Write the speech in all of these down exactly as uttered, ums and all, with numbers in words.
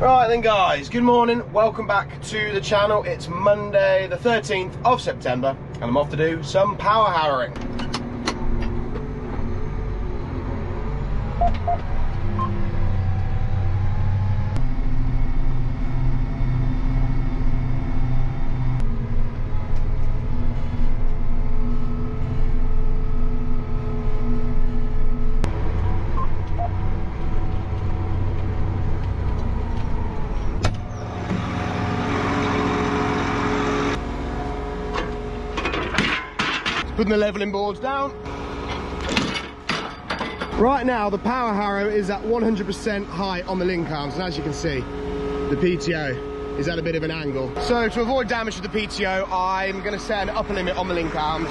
Right then guys, good morning, welcome back to the channel. It's Monday the thirteenth of September and I'm off to do some power harrowing. Putting the leveling boards down. Right now the power harrow is at one hundred percent height on the link arms, and as you can see the P T O is at a bit of an angle. So to avoid damage to the P T O, I'm going to set an upper limit on the link arms.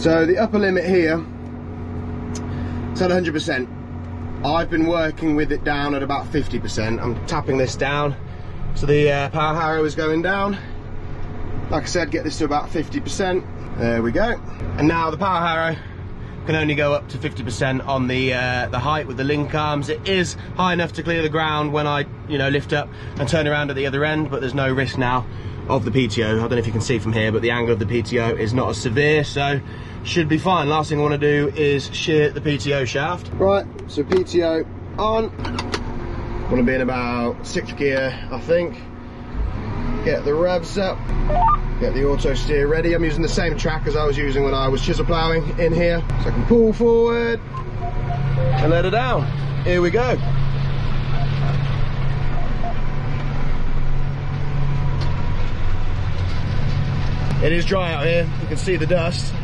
So the upper limit here is at one hundred percent. I've been working with it down at about fifty percent. I'm tapping this down so the uh, power harrow is going down. Like I said, get this to about fifty percent. There we go. And now the power harrow can only go up to fifty percent on the uh, the height with the link arms. It is high enough to clear the ground when I, you know, lift up and turn around at the other end, but there's no risk now of the P T O. I don't know if you can see from here, but the angle of the P T O is not as severe, so should be fine. Last thing I want to do is shear the P T O shaft. Right, so P T O on. Want to be in about sixth gear, I think. Get the revs up, get the auto steer ready. I'm using the same track as I was using when I was chisel ploughing in here. So I can pull forward and let her down. Here we go. It is dry out here, you can see the dust.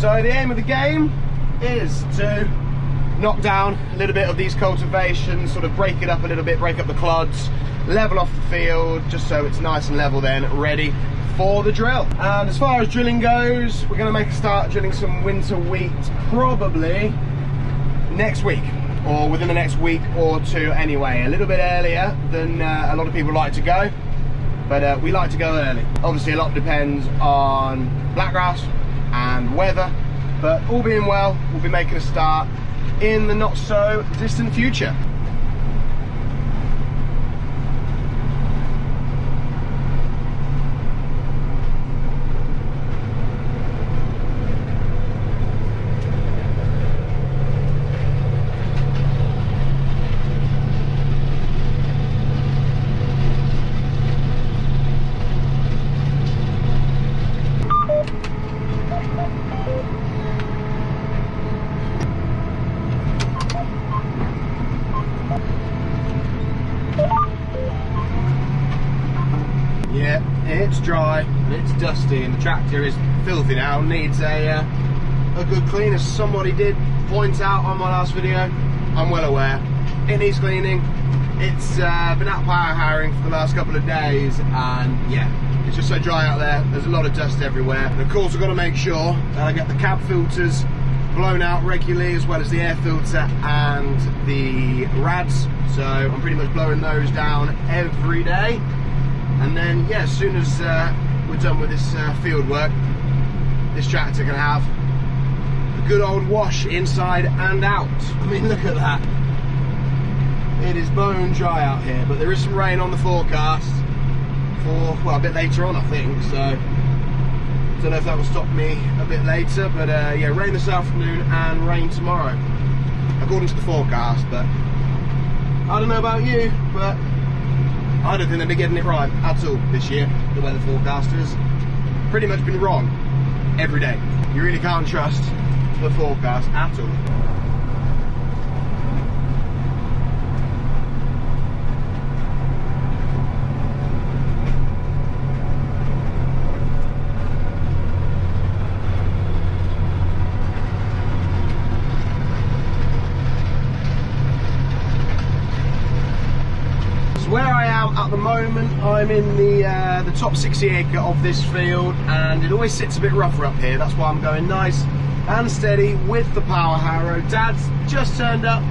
So the aim of the game is to knock down a little bit of these cultivations, sort of break it up a little bit, break up the clods, level off the field, just so it's nice and level then, ready for the drill. And as far as drilling goes, we're gonna make a start drilling some winter wheat probably next week, or within the next week or two anyway. A little bit earlier than uh, a lot of people like to go, but uh, we like to go early. Obviously a lot depends on blackgrass and weather, but all being well, we'll be making a start in the not so distant future. It's dry and it's dusty, and the tractor is filthy now. Needs a uh, a good clean, as somebody did point out on my last video. I'm well aware it needs cleaning. It's uh, been out power harrowing for the last couple of days, and yeah, it's just so dry out there. There's a lot of dust everywhere, and of course I've got to make sure that I get the cab filters blown out regularly, as well as the air filter and the rads. So I'm pretty much blowing those down every day. And then, yeah, as soon as uh, we're done with this uh, field work, this tractor can have a good old wash inside and out. I mean, look at that. It is bone dry out here, but there is some rain on the forecast for, well, a bit later on, I think. So, I don't know if that will stop me a bit later, but uh, yeah, rain this afternoon and rain tomorrow, according to the forecast. But I don't know about you, but I don't think they'll be getting it right at all this year. The weather forecaster has pretty much been wrong every day. You really can't trust the forecast at all. At the moment, moment I'm in the uh, the top sixty acre of this field, and it always sits a bit rougher up here. That's why I'm going nice and steady with the power harrow. Dad's just turned up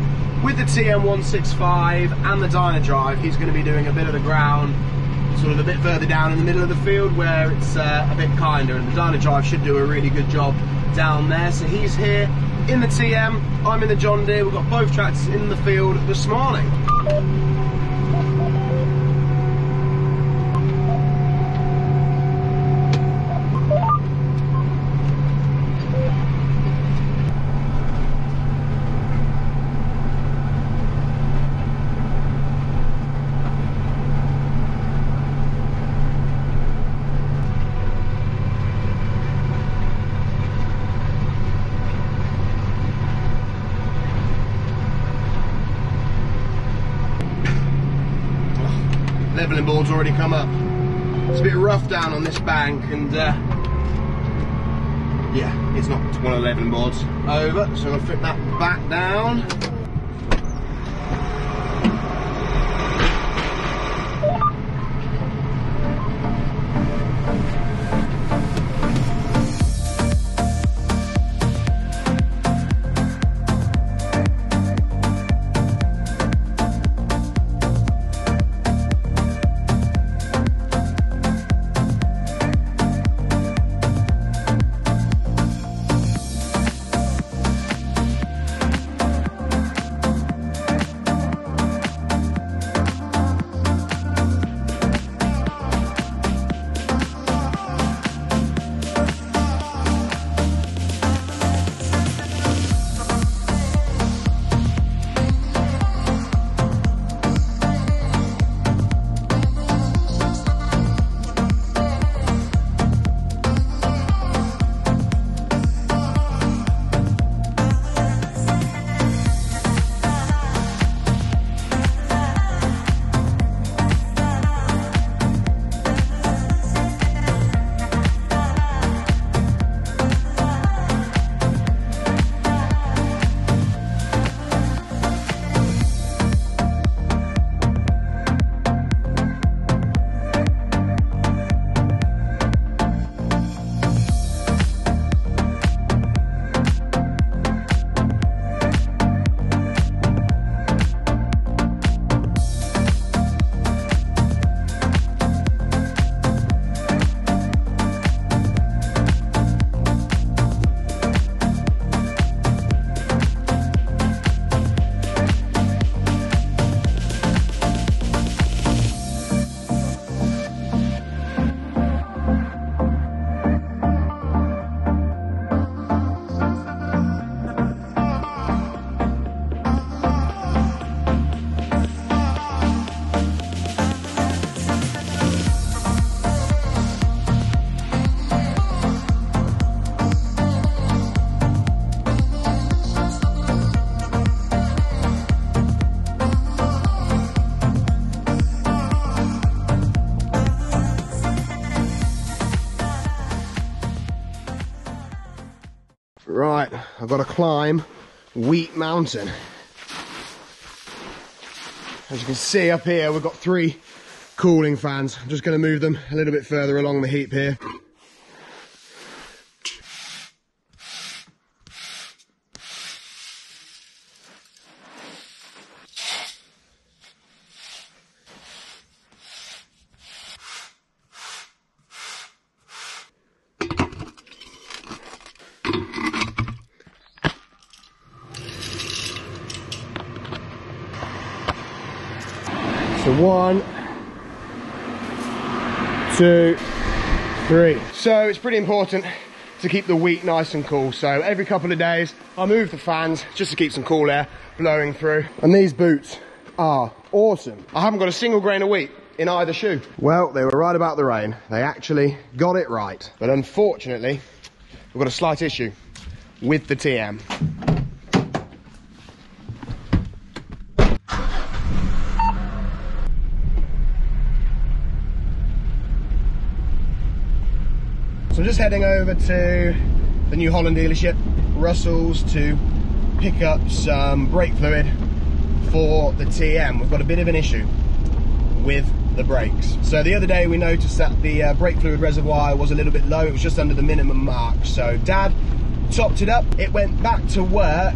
with the T M one sixty-five and the Dyna Drive. He's going to be doing a bit of the ground sort of a bit further down in the middle of the field where it's uh, a bit kinder, and the Dyna Drive should do a really good job down there. So he's here in the T M, I'm in the John Deere. We've got both tractors in the field this morning. Leveling board's already come up. It's a bit rough down on this bank, and uh, yeah, it's not one of the leveling boards over, so I'm gonna flip that back down. Right, I've got to climb Wheat Mountain. As you can see up here, we've got three cooling fans. I'm just going to move them a little bit further along the heap here. So one, two, three. So it's pretty important to keep the wheat nice and cool. So every couple of days, I move the fans just to keep some cool air blowing through. And these boots are awesome. I haven't got a single grain of wheat in either shoe. Well, they were right about the rain. They actually got it right. But unfortunately, we've got a slight issue with the T M. So I'm just heading over to the New Holland dealership, Russell's, to pick up some brake fluid for the T M. We've got a bit of an issue with the brakes. So the other day we noticed that the uh, brake fluid reservoir was a little bit low. It was just under the minimum mark. So Dad topped it up. It went back to work,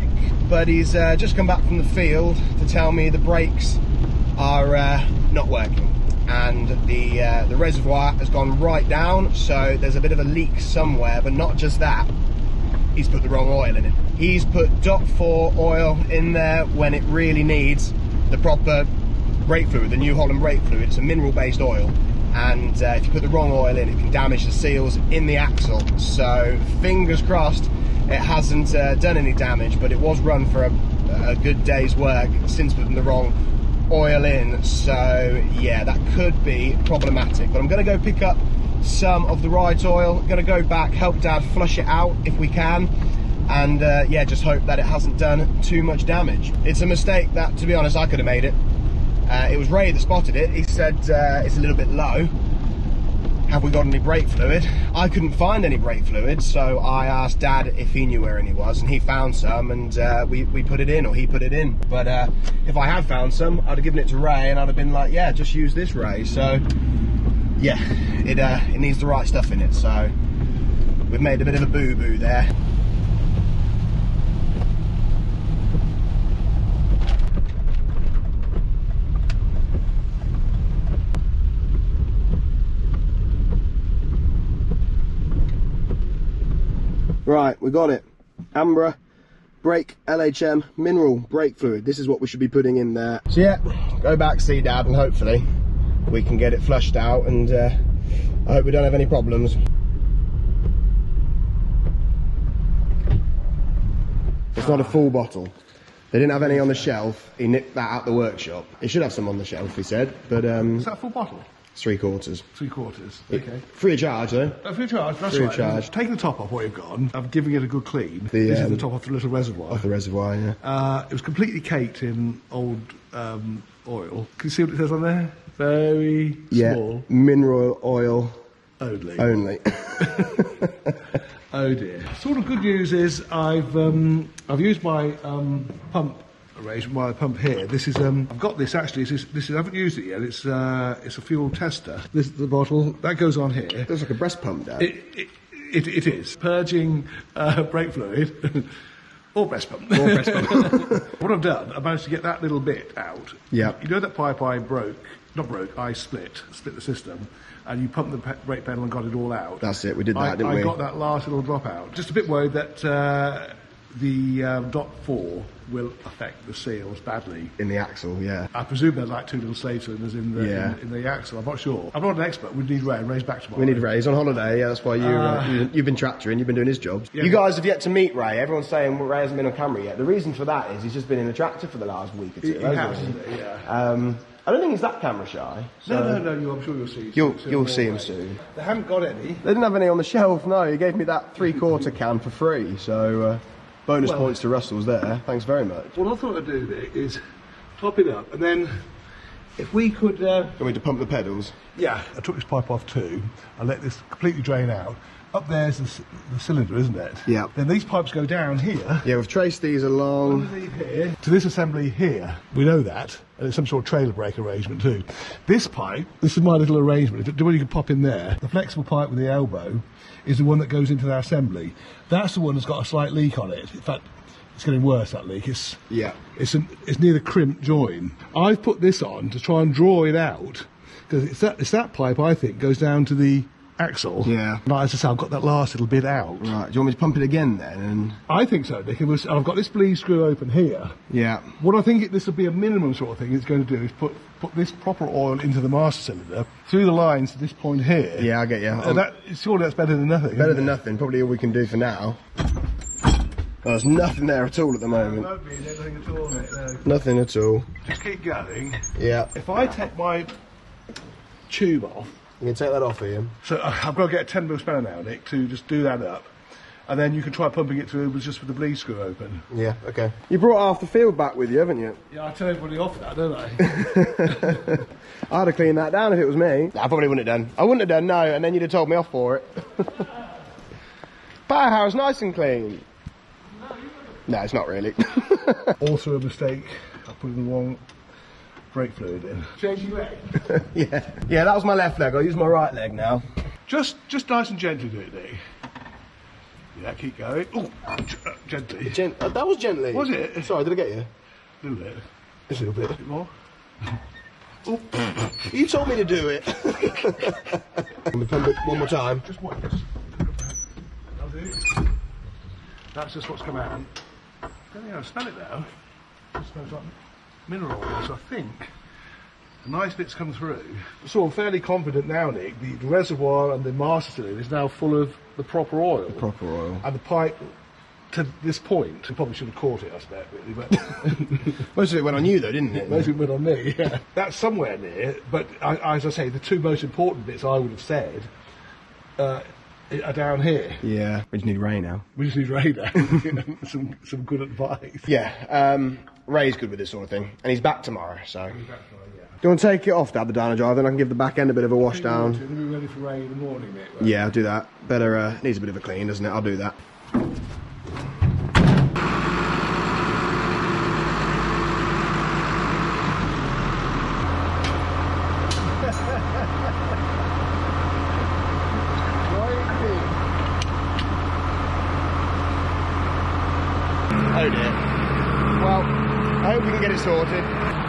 but he's uh, just come back from the field to tell me the brakes are uh, not working. And the, uh, the reservoir has gone right down, so there's a bit of a leak somewhere. But not just that, he's put the wrong oil in it. He's put D O T four oil in there when it really needs the proper brake fluid, the New Holland brake fluid. It's a mineral-based oil, and uh, if you put the wrong oil in, it can damage the seals in the axle. So fingers crossed it hasn't uh, done any damage, but it was run for a, a good day's work since putting the wrong oil in. So yeah, that could be problematic, but I'm going to go pick up some of the right oil. I'm going to go back, help Dad flush it out if we can, and uh, yeah, just hope that it hasn't done too much damage. It's a mistake that, to be honest, I could have made it. Uh, it was Ray that spotted it. He said uh, it's a little bit low. Have we got any brake fluid? I couldn't find any brake fluid, so I asked Dad if he knew where any was, and he found some, and uh, we, we put it in, or he put it in. But uh, if I had found some, I'd have given it to Ray, and I'd have been like, yeah, just use this, Ray. So yeah, it, uh, it needs the right stuff in it. So we've made a bit of a boo-boo there. Right, we got it. Ambra brake L H M mineral brake fluid. This is what we should be putting in there. So yeah, go back, see Dad, and hopefully we can get it flushed out, and uh, I hope we don't have any problems. It's not a full bottle. They didn't have any on the shelf. He nicked that at the workshop. He should have some on the shelf, he said, but um is that a full bottle? Three quarters. Three quarters, okay. Free of charge, though. Oh, free of charge, that's free right. Free of charge. Take the top off what you've got, I'm giving it a good clean. The, this um, is the top off the little reservoir. Off the reservoir, yeah. Uh, it was completely caked in old um, oil. Can you see what it says on there? Very yeah. small. Mineral oil. Only. Only. Oh dear. Sort of good news is I've, um, I've used my um, pump arrangement, my pump here. This is um I've got this actually. This is, this is I haven't used it yet. It's uh it's a fuel tester. This is the bottle that goes on here. It looks like a breast pump, Dad. It it, it, it is purging uh, brake fluid. Or breast pump. Or breast pump. What I've done, I managed to get that little bit out. Yeah. You know that pipe I broke? Not broke, I split. Split the system. And you pumped the brake pedal and got it all out. That's it, we did that, I, didn't I we? I got that last little drop out. Just a bit worried that uh, the um, D O T four will affect the seals badly. In the axle, yeah. I presume there's like two little slave cylinders in the, yeah. in, in the axle, I'm not sure. I'm not an expert, we need Ray, and Ray's back tomorrow. We need Ray, he's on holiday, yeah, that's why you, uh, uh, you've been tractoring, you've been doing his jobs. Yeah, you guys have yet to meet Ray, everyone's saying well, Ray hasn't been on camera yet. The reason for that is he's just been in a tractor for the last week or two. He, he has, hasn't he? Yeah. Um, I don't think he's that camera shy. So no, no, no, you, I'm sure you'll see him you'll, soon. You'll see him soon. They haven't got any. They didn't have any on the shelf, no. He gave me that three-quarter can for free, so uh, bonus well, points to Russell's there. Thanks very much. What I thought I'd do there is top it up, and then if we could... Uh, I mean, to pump the pedals? Yeah. I took this pipe off too. I let this completely drain out. Up there's the, the cylinder, isn't it? Yeah. Then these pipes go down here. Yeah, we've traced these along here to this assembly here. We know that, and it's some sort of trailer brake arrangement too. This pipe, this is my little arrangement. If the one you can pop in there, the flexible pipe with the elbow, is the one that goes into the assembly. That's the one that's got a slight leak on it. In fact, it's getting worse, that leak. It's yeah. It's an, it's near the crimp join. I've put this on to try and draw it out because it's that it's that pipe I think goes down to the axle. Yeah. And as I say, I've got that last little bit out. Right. Do you want me to pump it again then? And... I think so, Nick. It was, I've got this bleed screw open here. Yeah. What I think it, this will be a minimum sort of thing it's going to do is put put this proper oil into the master cylinder through the lines to this point here. Yeah, I get you. And that, surely that's better than nothing. Better than it? nothing. Probably all we can do for now. Well, there's nothing there at all at the moment. No, nothing at all, mate, no. Nothing at all. Just keep going. Yeah. If I take my tube off. You can take that off, Ian. So uh, I've got to get a ten mil spanner now, Nick, to just do that up. And then you can try pumping it through just with the bleed screw open. Yeah, okay. You brought half the field back with you, haven't you? Yeah, I tell everybody off that, don't I? I'd have cleaned that down if it was me. Nah, I probably wouldn't have done. I wouldn't have done, no, and then you'd have told me off for it. Powerhouse, nice and clean. No, it's not really. Also a mistake. I put in the wrong brake fluid in. Change your leg? Yeah. Yeah, that was my left leg. I'll use my right leg now. Just just nice and gently do it, Lee. Yeah, keep going. Oh, gently. Gen uh, that was gently. Was it? Sorry, did I get you? A little bit. Just a little bit. A little bit more. Oh. You told me to do it. One more time. Just one. That'll do. That's just what's come out. I don't think I smell it now. It smells like mineral oil, so I think the nice bits come through. So I'm fairly confident now, Nick, the, the reservoir and the master cylinder is now full of the proper oil. The proper oil. And the pipe, to this point, we probably should have caught it, I suspect, really, but... Most of it went on you, though, didn't it? Most of it went on me, yeah. That's somewhere near, but I, as I say, the two most important bits I would have said uh, are down here. Yeah, we just need Ray now. We just need Ray now. You know, some, some good advice. Yeah, um... Ray's good with this sort of thing, and he's back tomorrow, so. Back tomorrow, yeah. Do you want to take it off, Dad, the Dyna Drive, then I can give the back end a bit of a wash down? We'll be ready for Ray in the morning, mate. Yeah, I'll do that. Better, uh, needs a bit of a clean, doesn't it? I'll do that. Sorted.